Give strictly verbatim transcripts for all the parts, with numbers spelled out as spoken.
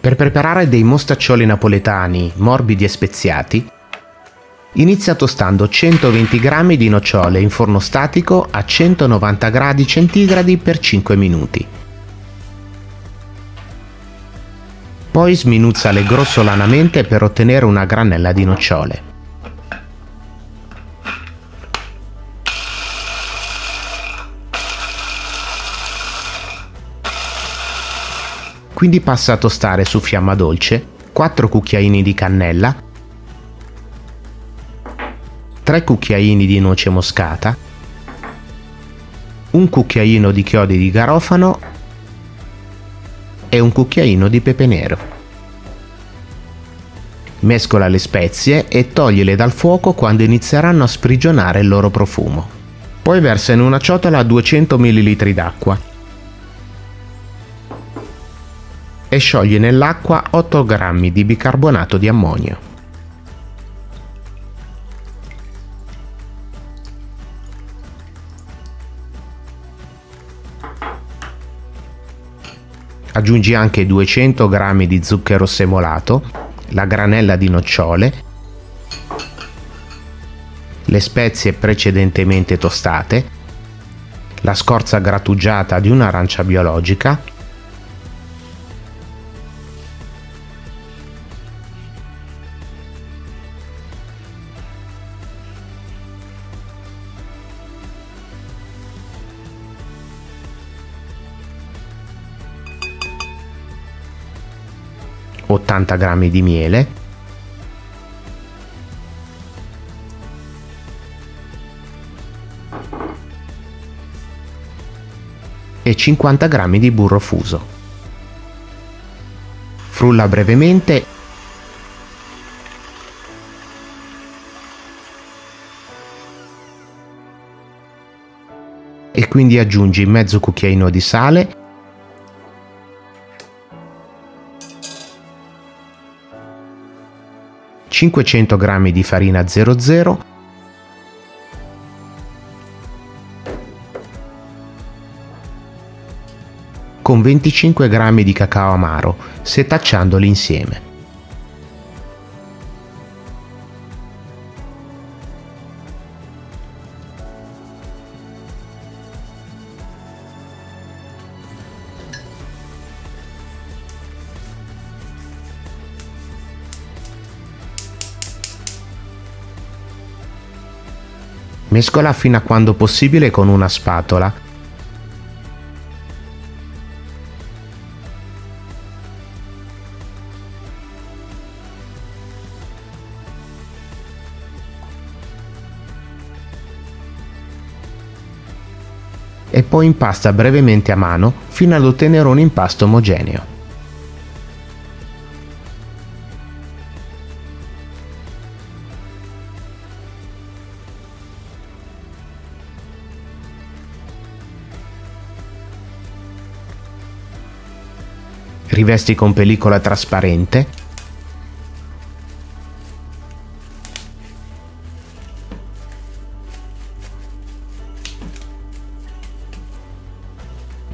Per preparare dei mostaccioli napoletani morbidi e speziati, inizia tostando centoventi grammi di nocciole in forno statico a centonovanta gradi centigradi per cinque minuti. Poi sminuzzale grossolanamente per ottenere una granella di nocciole. Quindi passa a tostare su fiamma dolce quattro cucchiaini di cannella, tre cucchiaini di noce moscata, un cucchiaino di chiodi di garofano e un cucchiaino di pepe nero. Mescola le spezie e toglile dal fuoco quando inizieranno a sprigionare il loro profumo. Poi versa in una ciotola duecento millilitri d'acqua e scioglie nell'acqua otto grammi di bicarbonato di ammonio. Aggiungi anche duecento grammi di zucchero semolato, la granella di nocciole, le spezie precedentemente tostate, la scorza grattugiata di un'arancia biologica, ottanta grammi di miele, e cinquanta grammi di burro fuso. Frulla brevemente e quindi aggiungi mezzo cucchiaino di sale, cinquecento grammi di farina zero zero, con venticinque grammi di cacao amaro, setacciandoli insieme. Mescola fino a quando possibile con una spatola e poi impasta brevemente a mano fino ad ottenere un impasto omogeneo. Rivesti con pellicola trasparente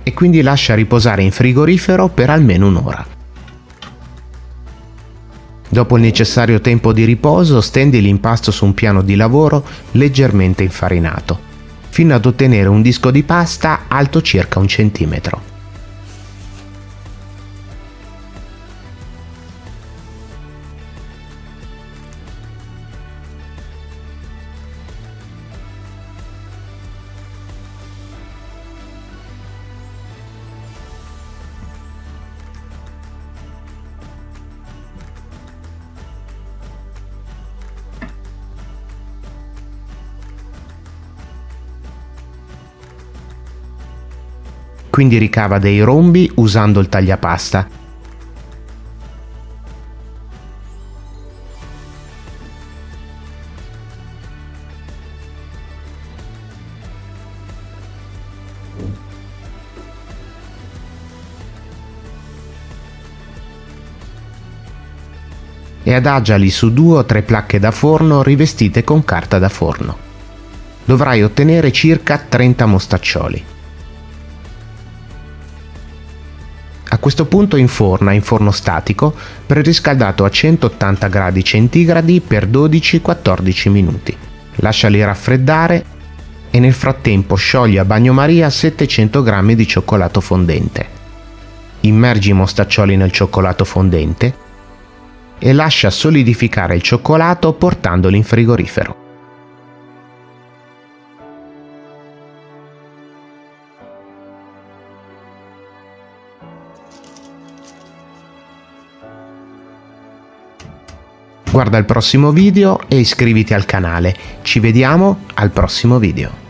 e quindi lascia riposare in frigorifero per almeno un'ora. Dopo il necessario tempo di riposo, stendi l'impasto su un piano di lavoro leggermente infarinato, fino ad ottenere un disco di pasta alto circa un centimetro. Quindi ricava dei rombi usando il tagliapasta e adagiali su due o tre placche da forno rivestite con carta da forno. Dovrai ottenere circa trenta mostaccioli. questo punto inforna in forno statico preriscaldato a centottanta gradi centigradi per dodici quattordici minuti. Lasciali raffreddare e nel frattempo sciogli a bagnomaria settecento g di cioccolato fondente. Immergi i mostaccioli nel cioccolato fondente e lascia solidificare il cioccolato portandolo in frigorifero. Guarda il prossimo video e iscriviti al canale. Ci vediamo al prossimo video.